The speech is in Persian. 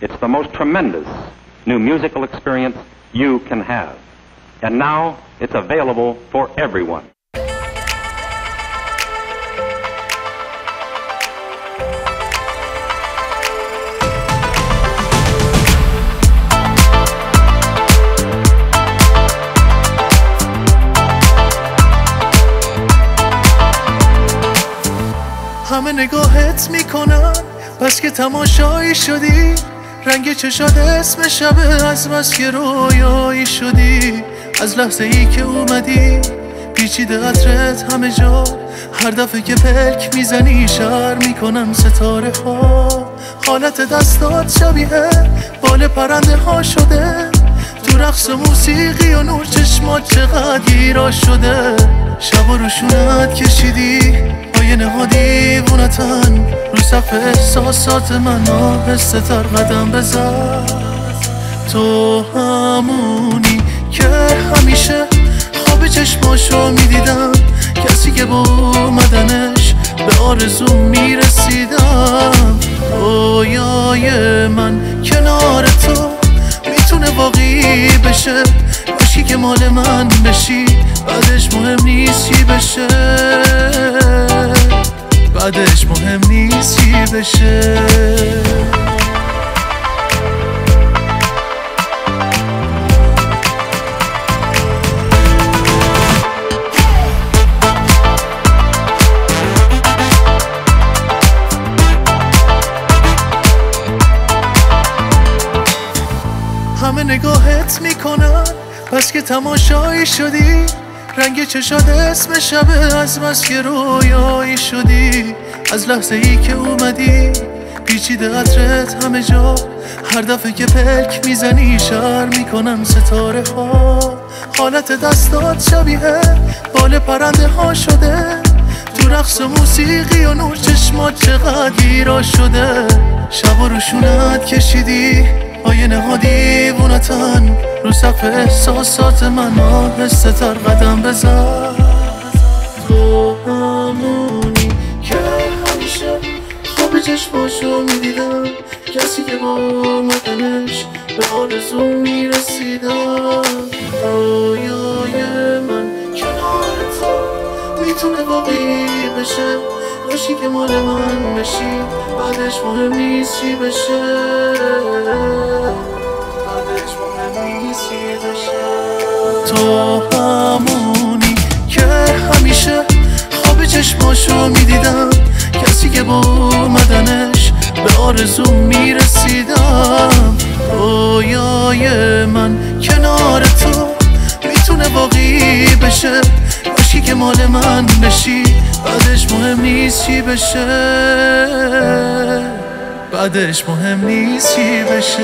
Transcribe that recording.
It's the most tremendous new musical experience you can have. And now it's available for everyone. همه نگاهت میکنن بس که تماشایی شدی رنگ چشات اسم شبه از بس که رویایی شدی از لحظه ای که اومدی پیچیده عطرت همه جا هر دفعه که پلک میزنی شعر میکنم ستاره ها حالت دستات شبیه بال پرنده ها شده تو رقص موسیقی و نور چشمات چقدر گیرا شده شب و روشونت کشیدی یه نهادی وونتن رو صفحه احساسات من آهسته‌تر قدم بزن تو همونی که همیشه خواب چشماشو میدیدم کسی که با اومدنش به آرزو میرسیدم رویای من کنار تو میتونه واقعی بشه کاشکی که مال من بشی بعدش مهم نیست چی بشه بعدش مهم نیست چی بشه همه نگاهت میکنن بس که تماشایی شدی رنگ چشات اسم شبه از بس که رویایی شدی از لحظه ای که اومدی پیچیده عطرت همه جا هر دفعه که پلک میزنی شعر میکنم ستاره ها حالت دستات شبیه بال پرنده ها شده تو رقص موسیقی و نور چشمات چقدر گیرا شده شب و روشونت کشیدی آینه ها دیوونتن رو سقف احساسات من آهسته‌تر قدم بزن تو همونی که همیشه خواب چشماشو میدیدم کسی که با اومدنش به آرزو میرسیدم رویای من کنار تو میتونه واقعی بشه باشی که مال من بشی بعدش مهم نیست چی بشه تو همونی که همیشه خواب چشماشو میدیدم کسی که با اومدنش به آرزو میرسیدم رویای من کنار تو میتونه واقعی بشه کاشکی که مال من بشی بعدش مهم نیست چی بشه بعدش مهم نیست چی بشه